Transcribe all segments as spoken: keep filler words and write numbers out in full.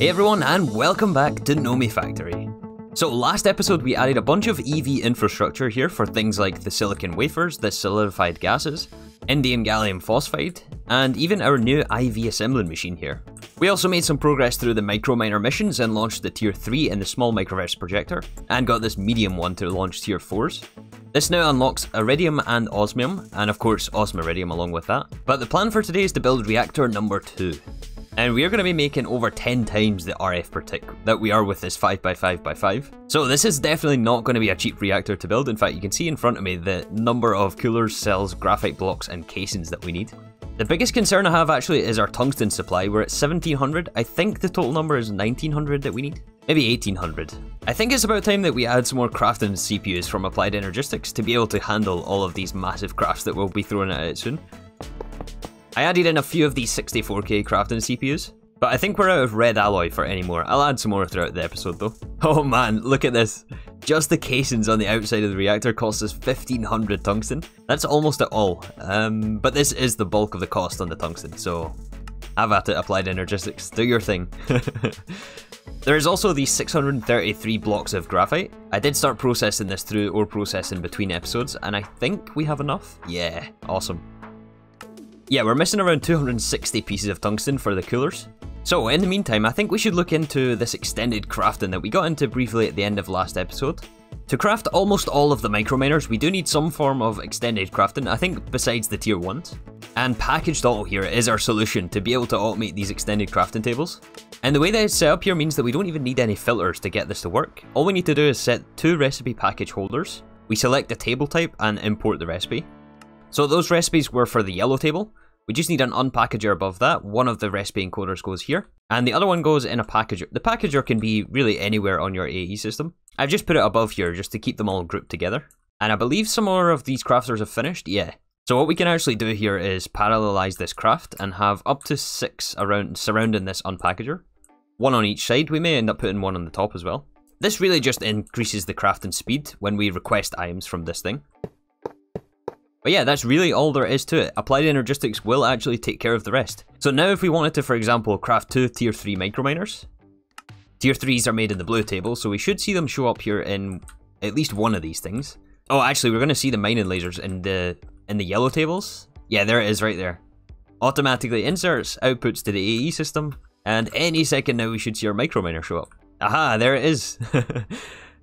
Hey everyone, and welcome back to Nomifactory. So last episode we added a bunch of E V infrastructure here for things like the silicon wafers, the solidified gases, indium gallium phosphide, and even our new I V assembling machine here. We also made some progress through the microminer missions and launched the tier three and the small microverse projector, and got this medium one to launch tier fours. This now unlocks iridium and osmium, and of course osmiridium along with that. But the plan for today is to build reactor number two. And we are going to be making over ten times the R F per tick that we are with this five by five by five. So this is definitely not going to be a cheap reactor to build. In fact, you can see in front of me the number of coolers, cells, graphite blocks and casings that we need. The biggest concern I have actually is our tungsten supply. We're at seventeen hundred. I think the total number is nineteen hundred that we need. Maybe eighteen hundred. I think it's about time that we add some more crafting C P Us from Applied Energistics to be able to handle all of these massive crafts that we'll be throwing at it soon. I added in a few of these sixty-four K crafting C P Us, but I think we're out of red alloy for any more. I'll add some more throughout the episode though. Oh man, look at this. Just the casings on the outside of the reactor cost us fifteen hundred tungsten. That's almost at all, um, but this is the bulk of the cost on the tungsten, so have at it, Applied Energistics, do your thing. There is also these six hundred thirty-three blocks of graphite. I did start processing this through ore processing between episodes, and I think we have enough. Yeah, awesome. Yeah, we're missing around two hundred sixty pieces of tungsten for the coolers. So in the meantime, I think we should look into this extended crafting that we got into briefly at the end of last episode. To craft almost all of the microminers, we do need some form of extended crafting, I think besides the tier ones. And Packaged Auto here is our solution to be able to automate these extended crafting tables. And the way that it's set up here means that we don't even need any filters to get this to work. All we need to do is set two recipe package holders. We select the table type and import the recipe. So those recipes were for the yellow table. We just need an unpackager above that. One of the recipe encoders goes here, and the other one goes in a packager. The packager can be really anywhere on your A E system. I've just put it above here just to keep them all grouped together. And I believe some more of these crafters have finished, yeah. So what we can actually do here is parallelize this craft and have up to six around surrounding this unpackager. One on each side, we may end up putting one on the top as well. This really just increases the crafting speed when we request items from this thing. But yeah, that's really all there is to it. Applied Energistics will actually take care of the rest. So now if we wanted to, for example, craft two tier three microminers. Tier threes are made in the blue table, so we should see them show up here in at least one of these things. Oh, actually, we're going to see the mining lasers in the in the yellow tables. Yeah, there it is right there. Automatically inserts outputs to the A E system, and any second now we should see our microminer show up. Aha, there it is.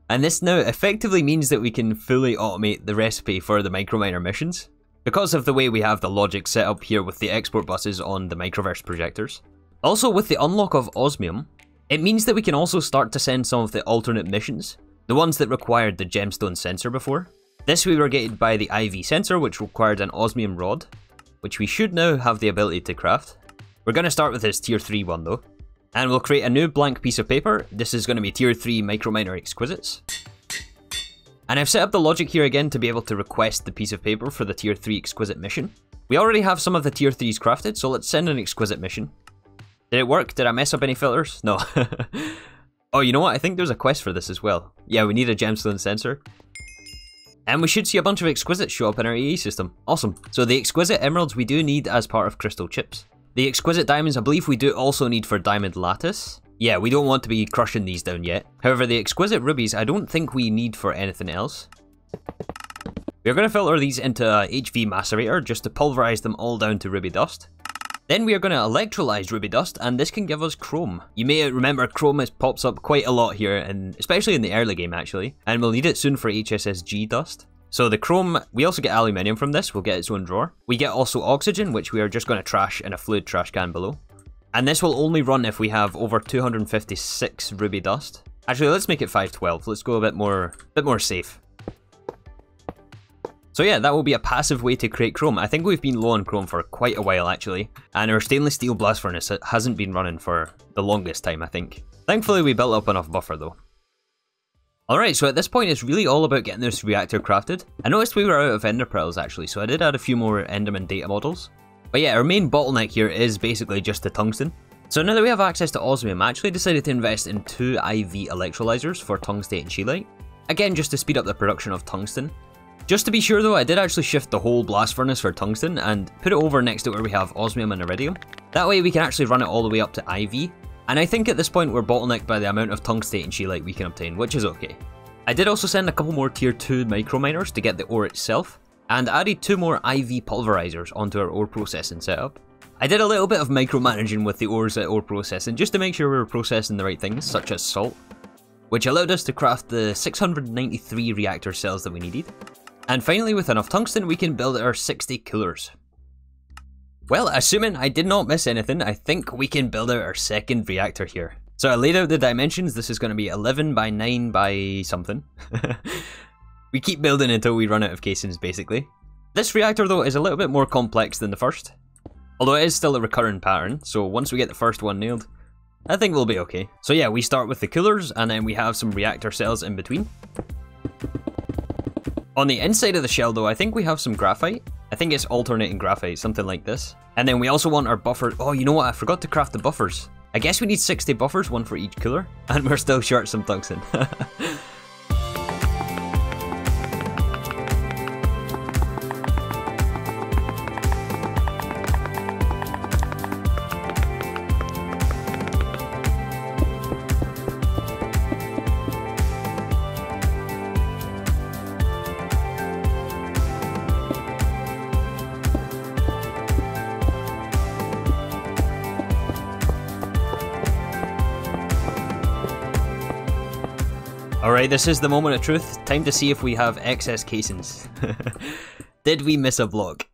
And this now effectively means that we can fully automate the recipe for the microminer missions, because of the way we have the logic set up here with the export buses on the microverse projectors. Also, with the unlock of osmium, it means that we can also start to send some of the alternate missions, the ones that required the gemstone sensor before. This we were gated by the I V sensor, which required an osmium rod, which we should now have the ability to craft. We're going to start with this tier three one though. And we'll create a new blank piece of paper. This is going to be tier three microminer exquisites. And I've set up the logic here again to be able to request the piece of paper for the tier three exquisite mission. We already have some of the tier threes crafted, so let's send an exquisite mission. Did it work? Did I mess up any filters? No. Oh, you know what? I think there's a quest for this as well. Yeah, we need a gemstone sensor. And we should see a bunch of exquisites show up in our A E system. Awesome. So the exquisite emeralds we do need as part of Crystal Chips. The exquisite diamonds I believe we do also need for diamond lattice. Yeah, we don't want to be crushing these down yet. However, the exquisite rubies I don't think we need for anything else. We're going to filter these into a H V macerator just to pulverize them all down to ruby dust. Then we are going to electrolyze ruby dust, and this can give us chrome. You may remember chrome is, pops up quite a lot here, and especially in the early game actually, and we'll need it soon for H S S G dust. So the chrome, we also get aluminium from this, we'll get its own drawer. We get also oxygen, which we are just going to trash in a fluid trash can below. And this will only run if we have over two hundred fifty-six ruby dust. Actually, let's make it five twelve, let's go a bit more, bit more safe. So yeah, that will be a passive way to create chrome. I think we've been low on chrome for quite a while actually, and our stainless steel blast furnace hasn't been running for the longest time I think. Thankfully we built up enough buffer though. Alright, so at this point it's really all about getting this reactor crafted. I noticed we were out of ender pearls actually, so I did add a few more enderman data models. But yeah, our main bottleneck here is basically just the tungsten. So now that we have access to osmium, I actually decided to invest in two I V electrolyzers for tungstate and scheelite. Again, just to speed up the production of tungsten. Just to be sure though, I did actually shift the whole blast furnace for tungsten and put it over next to where we have osmium and iridium. That way we can actually run it all the way up to I V. And I think at this point we're bottlenecked by the amount of tungstate and scheelite we can obtain, which is okay. I did also send a couple more tier two microminers to get the ore itself, and added two more I V pulverizers onto our ore processing setup. I did a little bit of micromanaging with the ores at ore processing just to make sure we were processing the right things, such as salt, which allowed us to craft the six hundred ninety-three reactor cells that we needed. And finally, with enough tungsten, we can build our sixty coolers. Well, assuming I did not miss anything, I think we can build out our second reactor here. So I laid out the dimensions. This is going to be eleven by nine by something. We keep building until we run out of casings, basically. This reactor, though, is a little bit more complex than the first, although it is still a recurring pattern, so once we get the first one nailed, I think we'll be okay. So yeah, we start with the coolers, and then we have some reactor cells in between. On the inside of the shell, though, I think we have some graphite. I think it's alternating graphite, something like this. And then we also want our buffer. Oh, you know what? I forgot to craft the buffers. I guess we need sixty buffers, one for each cooler, and we're still short some tungsten. Alright, this is the moment of truth. Time to see if we have excess casings. Did we miss a block?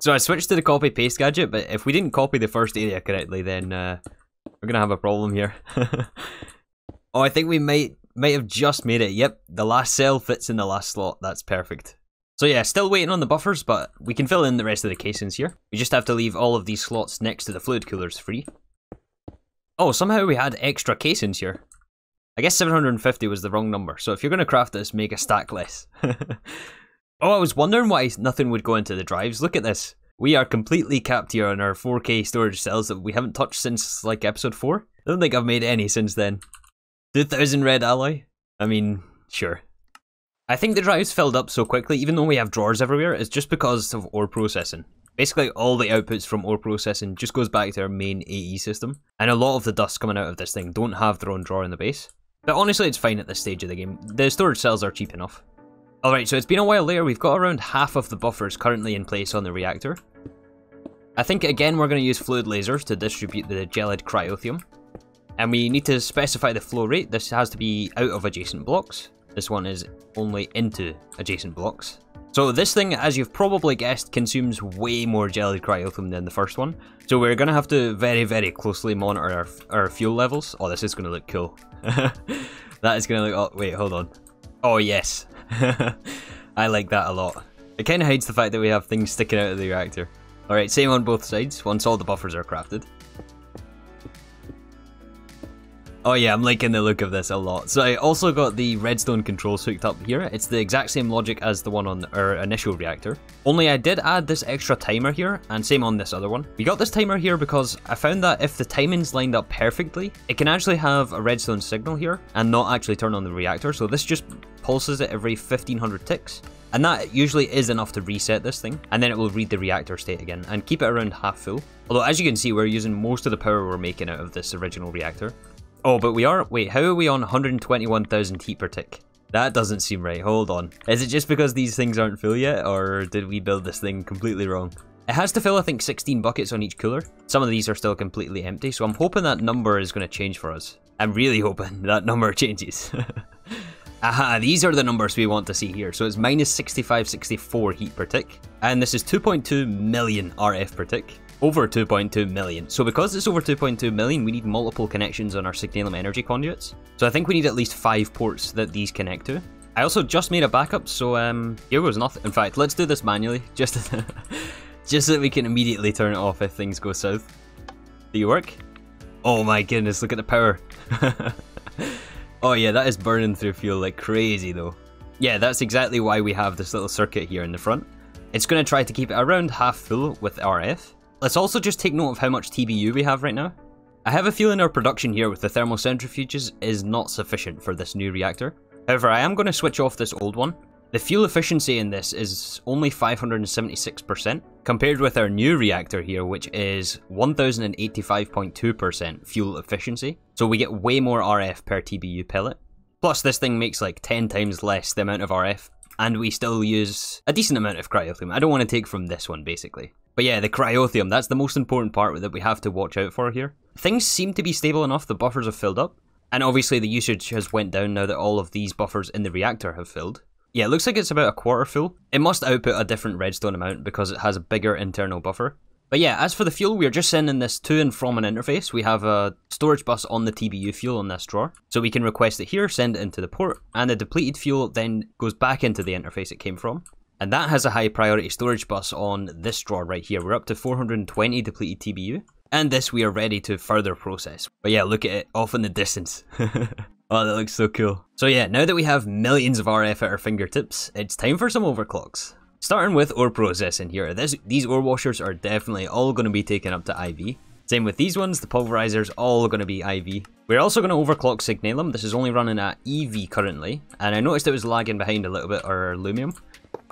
So I switched to the copy paste gadget, but if we didn't copy the first area correctly, then uh, we're gonna have a problem here. Oh, I think we might might have just made it. Yep, the last cell fits in the last slot. That's perfect. So yeah, still waiting on the buffers, but we can fill in the rest of the casings here. We just have to leave all of these slots next to the fluid coolers free. Oh, somehow we had extra casings here. I guess seven hundred fifty was the wrong number, so if you're going to craft this, make a stack less. Oh, I was wondering why nothing would go into the drives. Look at this. We are completely capped here on our four K storage cells that we haven't touched since, like, episode four. I don't think I've made any since then. two thousand red alloy? I mean, sure. I think the drives filled up so quickly, even though we have drawers everywhere, is just because of ore processing. Basically, all the outputs from ore processing just goes back to our main A E system, and a lot of the dust coming out of this thing don't have their own drawer in the base. But honestly, it's fine at this stage of the game. The storage cells are cheap enough. Alright, so it's been a while later. We've got around half of the buffers currently in place on the reactor. I think, again, we're going to use fluid lasers to distribute the Gelid Cryothium. And we need to specify the flow rate. This has to be out of adjacent blocks. This one is only into adjacent blocks. So this thing, as you've probably guessed, consumes way more Gelid Cryothium than the first one. So we're going to have to very, very closely monitor our, our fuel levels. Oh, this is going to look cool. That is going to look... Oh, wait, hold on. Oh, yes. I like that a lot. It kind of hides the fact that we have things sticking out of the reactor. Alright, same on both sides, once all the buffers are crafted. Oh yeah, I'm liking the look of this a lot. So I also got the redstone controls hooked up here. It's the exact same logic as the one on our initial reactor. Only I did add this extra timer here, and same on this other one. We got this timer here because I found that if the timings lined up perfectly, it can actually have a redstone signal here and not actually turn on the reactor. So this just pulses it every fifteen hundred ticks. And that usually is enough to reset this thing, and then it will read the reactor state again and keep it around half full. Although as you can see, we're using most of the power we're making out of this original reactor. Oh, but we are, wait, how are we on one hundred twenty-one thousand heat per tick? That doesn't seem right, hold on. Is it just because these things aren't full yet, or did we build this thing completely wrong? It has to fill, I think, sixteen buckets on each cooler. Some of these are still completely empty, so I'm hoping that number is going to change for us. I'm really hoping that number changes. Aha, these are the numbers we want to see here. So it's minus sixty-five sixty-four heat per tick, and this is two point two million R F per tick. Over two point two million. So because it's over two point two million, we need multiple connections on our signalum energy conduits. So I think we need at least five ports that these connect to. I also just made a backup, so um, here was nothing. In fact, let's do this manually, just, just so that we can immediately turn it off if things go south. Do you work? Oh my goodness, look at the power. Oh yeah, that is burning through fuel like crazy though. Yeah, that's exactly why we have this little circuit here in the front. It's going to try to keep it around half full with R F. Let's also just take note of how much T B U we have right now. I have a feeling our production here with the thermal centrifuges is not sufficient for this new reactor. However, I am going to switch off this old one. The fuel efficiency in this is only five hundred seventy-six percent, compared with our new reactor here, which is one thousand eighty-five point two percent fuel efficiency, so we get way more R F per T B U pellet. Plus this thing makes like ten times less the amount of R F, and we still use a decent amount of cryothium. I don't want to take from this one basically. But yeah, the cryothium, that's the most important part that we have to watch out for here. Things seem to be stable enough, the buffers have filled up, and obviously the usage has went down now that all of these buffers in the reactor have filled. Yeah, it looks like it's about a quarter full. It must output a different redstone amount because it has a bigger internal buffer. But yeah, as for the fuel, we're just sending this to and from an interface. We have a storage bus on the T B U fuel on this drawer, so we can request it here, send it into the port, and the depleted fuel then goes back into the interface it came from. And that has a high priority storage bus on this drawer right here. We're up to four hundred twenty depleted T B U, and this we are ready to further process. But yeah, look at it off in the distance. Oh, that looks so cool. So yeah, now that we have millions of R F at our fingertips, it's time for some overclocks. Starting with ore processing here. This, these ore washers are definitely all going to be taken up to I V. Same with these ones, the pulverizers, all going to be I V. We're also going to overclock Signalum. This is only running at E V currently, and I noticed it was lagging behind a little bit our Lumium.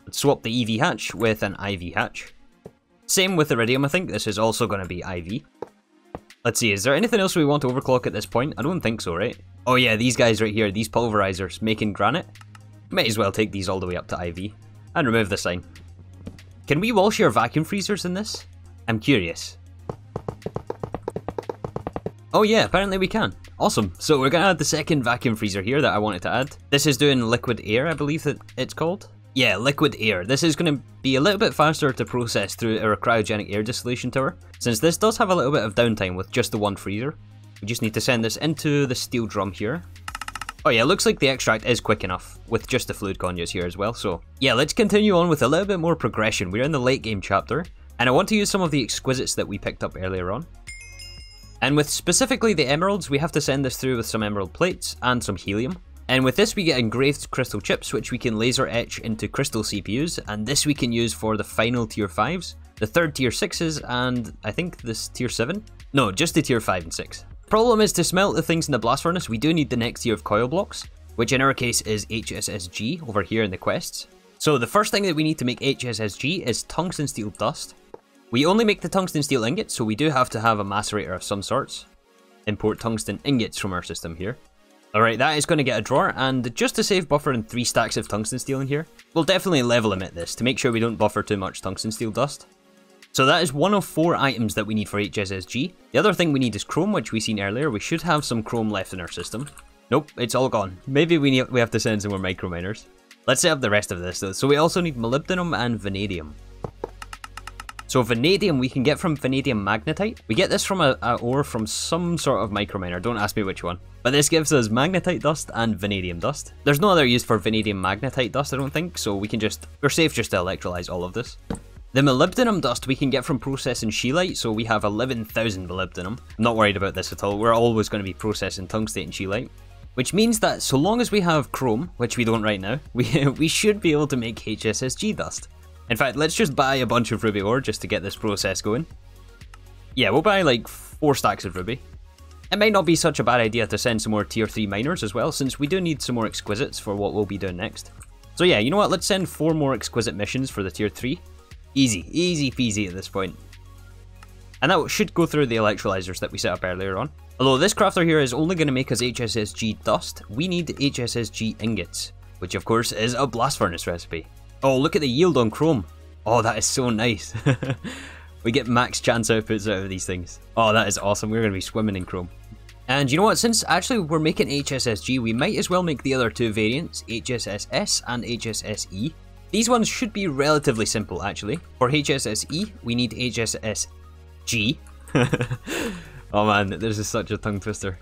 Let's swap the E V hatch with an I V hatch. Same with Iridium, I think. This is also going to be I V. Let's see, is there anything else we want to overclock at this point? I don't think so, right? Oh yeah, these guys right here, these pulverizers making granite. Might as well take these all the way up to I V and remove the sign. Can we wash our vacuum freezers in this? I'm curious. Oh yeah, apparently we can. Awesome. So we're going to add the second vacuum freezer here that I wanted to add. This is doing liquid air, I believe that it's called. Yeah, liquid air. This is going to be a little bit faster to process through our cryogenic air distillation tower, since this does have a little bit of downtime with just the one freezer. We just need to send this into the steel drum here. Oh yeah, looks like the extract is quick enough with just the fluid conduits here as well, so yeah, let's continue on with a little bit more progression. We're in the late game chapter, and I want to use some of the exquisites that we picked up earlier on. And with specifically the emeralds, we have to send this through with some emerald plates and some helium. And with this we get engraved crystal chips, which we can laser etch into crystal C P Us, and this we can use for the final tier fives, the third tier sixes, and I think this tier seven? No, just the tier five and six. Problem is, to smelt the things in the blast furnace, we do need the next tier of coil blocks, which in our case is H S S G over here in the quests. So the first thing that we need to make H S S G is tungsten steel dust. We only make the tungsten steel ingots, so we do have to have a macerator of some sorts. Import tungsten ingots from our system here. Alright, that is going to get a drawer, and just to save buffer and three stacks of tungsten steel in here, we'll definitely level limit this to make sure we don't buffer too much tungsten steel dust. So that is one of four items that we need for H S S G. The other thing we need is chrome, which we seen earlier. We should have some chrome left in our system. Nope, it's all gone. Maybe we need, we have to send some more micro miners. Let's set up the rest of this though. So we also need molybdenum and vanadium. So vanadium we can get from vanadium magnetite. We get this from a, a ore from some sort of microminer, don't ask me which one. But this gives us magnetite dust and vanadium dust. There's no other use for vanadium magnetite dust, I don't think, so we can just, we're safe just to electrolyze all of this. The molybdenum dust we can get from processing scheelite, so we have eleven thousand molybdenum. I'm not worried about this at all, we're always going to be processing tungstate and scheelite. Which means that so long as we have chrome, which we don't right now, we, we should be able to make H S S G dust. In fact, let's just buy a bunch of ruby ore just to get this process going. Yeah, we'll buy like four stacks of ruby. It might not be such a bad idea to send some more tier three miners as well, since we do need some more exquisites for what we'll be doing next. So yeah, you know what, let's send four more exquisite missions for the tier three. Easy, easy peasy at this point. And that should go through the electrolyzers that we set up earlier on. Although this crafter here is only going to make us H S S G dust, we need H S S G ingots, which of course is a blast furnace recipe. Oh, look at the yield on chrome. Oh, that is so nice. We get max chance outputs out of these things. Oh, that is awesome. We're going to be swimming in chrome. And you know what? Since actually we're making H S S G, we might as well make the other two variants, H S S S and H S S E. These ones should be relatively simple, actually. For H S S E, we need H S S G. Oh man, this is such a tongue twister.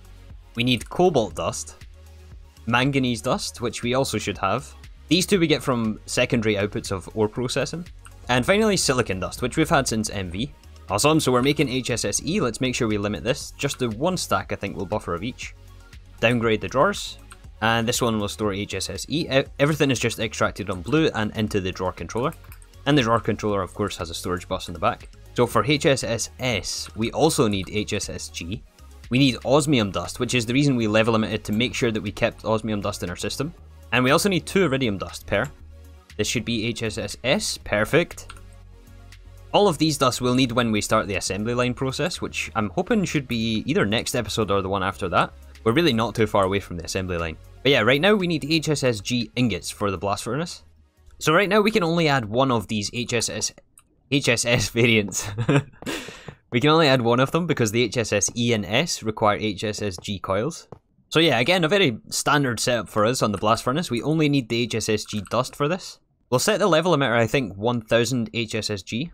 We need cobalt dust, manganese dust, which we also should have. These two we get from secondary outputs of ore processing. And finally silicon dust, which we've had since M V. Awesome, so we're making H S S E, let's make sure we limit this. Just to one stack I think we'll buffer of each. Downgrade the drawers, and this one will store H S S E. Everything is just extracted on blue and into the drawer controller. And the drawer controller of course has a storage bus in the back. So for H S S S, we also need H S S G. We need osmium dust, which is the reason we level limited to make sure that we kept osmium dust in our system. And we also need two iridium dust per. This should be H S S S, perfect. All of these thus we'll need when we start the assembly line process, which I'm hoping should be either next episode or the one after that. We're really not too far away from the assembly line. But yeah, right now we need H S S G ingots for the blast furnace. So right now we can only add one of these H S S H S S variants. We can only add one of them because the H S S E and S require H S S G coils. So yeah, again, a very standard setup for us on the blast furnace. We only need the H S S G dust for this. We'll set the level emitter, I think, one thousand H S S G.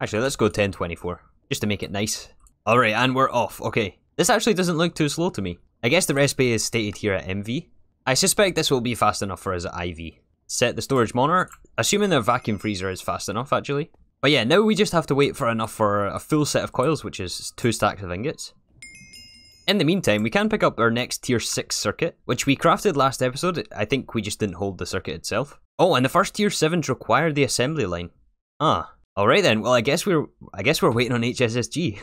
Actually, let's go ten twenty-four, just to make it nice. Alright, and we're off. Okay. This actually doesn't look too slow to me. I guess the recipe is stated here at M V. I suspect this will be fast enough for us at I V. Set the storage monitor, assuming their vacuum freezer is fast enough, actually. But yeah, now we just have to wait for enough for a full set of coils, which is two stacks of ingots. In the meantime, we can pick up our next tier six circuit, which we crafted last episode. I think we just didn't hold the circuit itself. Oh, and the first tier sevens require the assembly line. Ah. Alright then, well I guess we're I guess we're waiting on H S S G.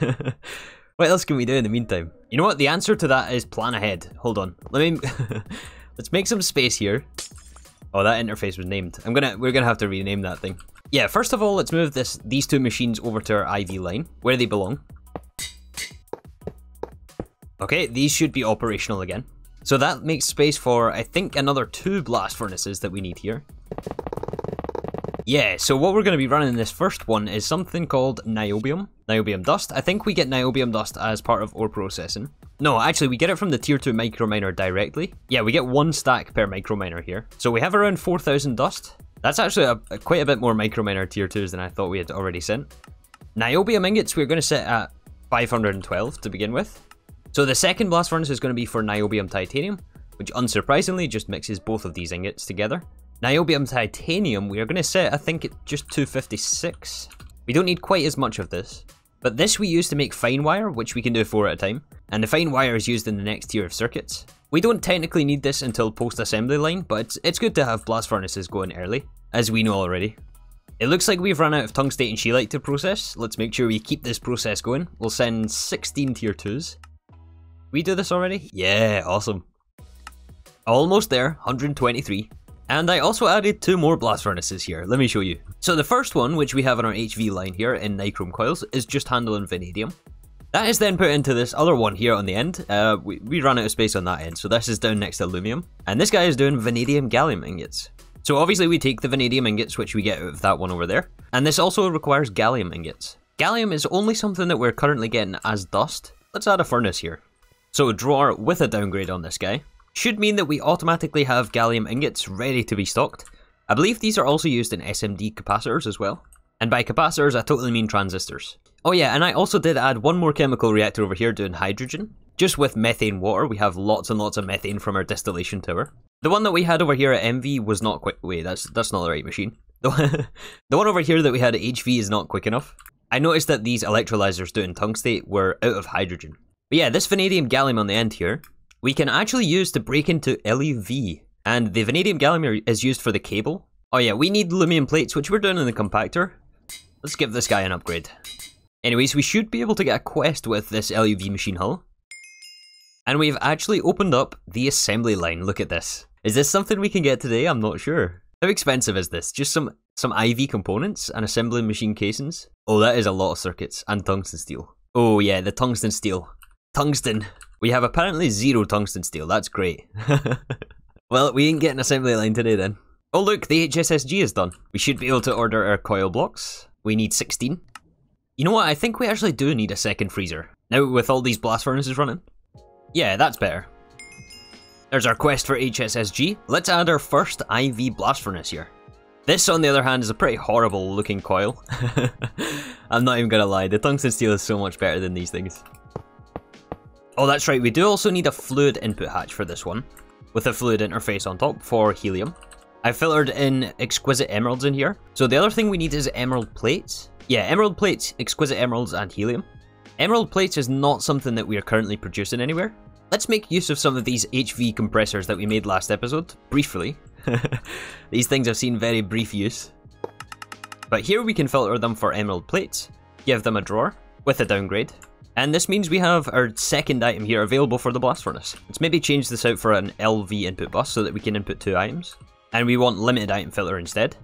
What else can we do in the meantime? You know what, the answer to that is plan ahead. Hold on, let me let's make some space here. Oh, that interface was named. I'm gonna we're gonna have to rename that thing. Yeah, first of all, let's move this these two machines over to our I V line, where they belong. Okay, these should be operational again. So that makes space for, I think, another two blast furnaces that we need here. Yeah, so what we're going to be running in this first one is something called Niobium. Niobium dust. I think we get Niobium dust as part of ore processing. No, actually we get it from the tier two microminer directly. Yeah, we get one stack per microminer here. So we have around four thousand dust. That's actually a, a, quite a bit more microminer tier twos than I thought we had already sent. Niobium ingots we're going to set at five hundred twelve to begin with. So the second blast furnace is going to be for Niobium titanium, which unsurprisingly just mixes both of these ingots together. Niobium titanium, we are going to set, I think, at just two fifty-six. We don't need quite as much of this, but this we use to make fine wire, which we can do four at a time, and the fine wire is used in the next tier of circuits. We don't technically need this until post-assembly line, but it's, it's good to have blast furnaces going early, as we know already. It looks like we've run out of tungstate and scheelite to process. Let's make sure we keep this process going. We'll send sixteen tier twos. We do this already? Yeah, awesome. Almost there, one hundred twenty-three. And I also added two more blast furnaces here, let me show you. So the first one, which we have on our H V line here in nichrome coils, is just handling vanadium. That is then put into this other one here on the end. Uh, we, we ran out of space on that end, so this is down next to Lumium. And this guy is doing vanadium gallium ingots. So obviously we take the vanadium ingots, which we get out of that one over there. And this also requires gallium ingots. Gallium is only something that we're currently getting as dust. Let's add a furnace here. So drawer with a downgrade on this guy should mean that we automatically have gallium ingots ready to be stocked. I believe these are also used in S M D capacitors as well. And by capacitors, I totally mean transistors. Oh yeah, and I also did add one more chemical reactor over here doing hydrogen. Just with methane water, we have lots and lots of methane from our distillation tower. The one that we had over here at M V was not quick. Wait, that's that's not the right machine. The one, the one over here that we had at H V is not quick enough. I noticed that these electrolyzers doing tungstate were out of hydrogen. But yeah, this vanadium gallium on the end here, we can actually use to break into L E V, and the vanadium gallium is used for the cable. Oh yeah, we need Lumium plates, which we're doing in the compactor. Let's give this guy an upgrade. Anyways, we should be able to get a quest with this L E V machine hull. And we've actually opened up the assembly line, look at this. Is this something we can get today? I'm not sure. How expensive is this? Just some, some I V components and assembling machine casings? Oh, that is a lot of circuits, and tungsten steel. Oh yeah, the tungsten steel. Tungsten. We have apparently zero tungsten steel, that's great. Well, we didn't get an assembly line today then. Oh look, the H S S G is done. We should be able to order our coil blocks. We need sixteen. You know what, I think we actually do need a second freezer. Now with all these blast furnaces running. Yeah, that's better. There's our quest for H S S G. Let's add our first I V blast furnace here. This on the other hand is a pretty horrible looking coil. I'm not even gonna lie, the tungsten steel is so much better than these things. Oh, that's right, we do also need a fluid input hatch for this one, with a fluid interface on top for helium. I filtered in exquisite emeralds in here. So the other thing we need is emerald plates. Yeah, emerald plates, exquisite emeralds, and helium. Emerald plates is not something that we are currently producing anywhere. Let's make use of some of these H V compressors that we made last episode, briefly. These things have seen very brief use. But here we can filter them for emerald plates, give them a drawer, with a downgrade. And this means we have our second item here available for the blast furnace. Let's maybe change this out for an L V input bus so that we can input two items. And we want limited item filter instead.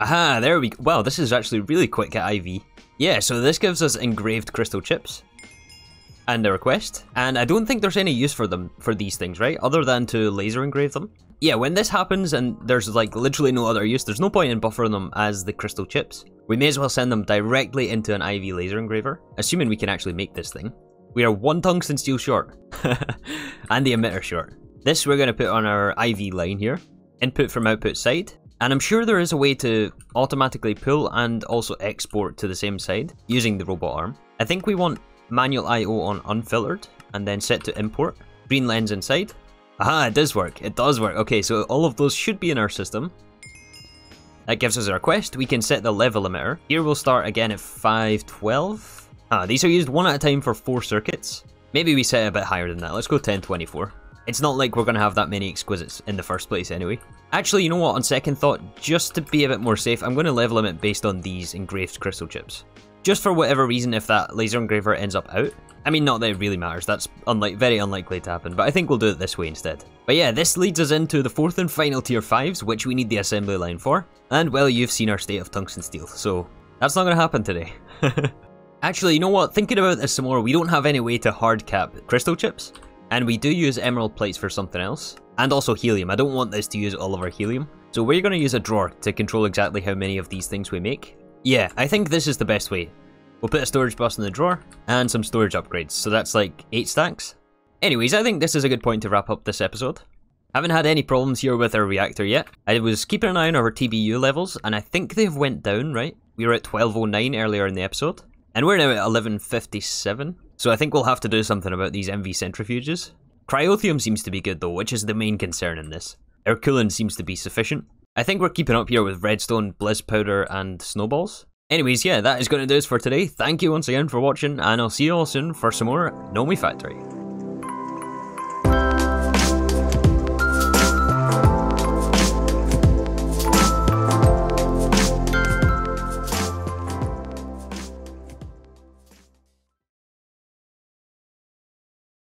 Aha, there we go. Wow, this is actually really quick at I V. Yeah, so this gives us engraved crystal chips and a request, and I don't think there's any use for them, for these things, right? Other than to laser engrave them. Yeah, when this happens and there's like literally no other use, there's no point in buffering them as the crystal chips. We may as well send them directly into an I V laser engraver, assuming we can actually make this thing. We are one tungsten steel short, and the emitter short. This we're going to put on our I V line here, input from output side, and I'm sure there is a way to automatically pull and also export to the same side using the robot arm. I think we want manual I O on unfiltered, and then set to import, green lens inside. Aha, it does work, it does work. Okay, so all of those should be in our system. That gives us a request. We can set the level emitter. Here we'll start again at five twelve. Ah, these are used one at a time for four circuits. Maybe we set it a bit higher than that. Let's go ten twenty-four. It's not like we're going to have that many exquisites in the first place anyway. Actually, you know what? On second thought, just to be a bit more safe, I'm going to level limit based on these engraved crystal chips. Just for whatever reason, if that laser engraver ends up out. I mean, not that it really matters. That's unlike, very unlikely to happen, but I think we'll do it this way instead. But yeah, this leads us into the fourth and final tier fives, which we need the assembly line for. And well, you've seen our state of tungsten steel, so that's not going to happen today. Actually, you know what? Thinking about this some more, we don't have any way to hard cap crystal chips. And we do use emerald plates for something else, and also helium. I don't want this to use all of our helium. So we're going to use a drawer to control exactly how many of these things we make. Yeah, I think this is the best way. We'll put a storage bus in the drawer, and some storage upgrades, so that's like eight stacks. Anyways, I think this is a good point to wrap up this episode. Haven't had any problems here with our reactor yet. I was keeping an eye on our T B U levels, and I think they've went down, right? We were at twelve oh nine earlier in the episode, and we're now at eleven fifty-seven. So I think we'll have to do something about these M V centrifuges. Cryothium seems to be good though, which is the main concern in this. Our coolant seems to be sufficient. I think we're keeping up here with redstone, bliss powder, and snowballs. Anyways, yeah, that is going to do us for today. Thank you once again for watching, and I'll see you all soon for some more Nomifactory.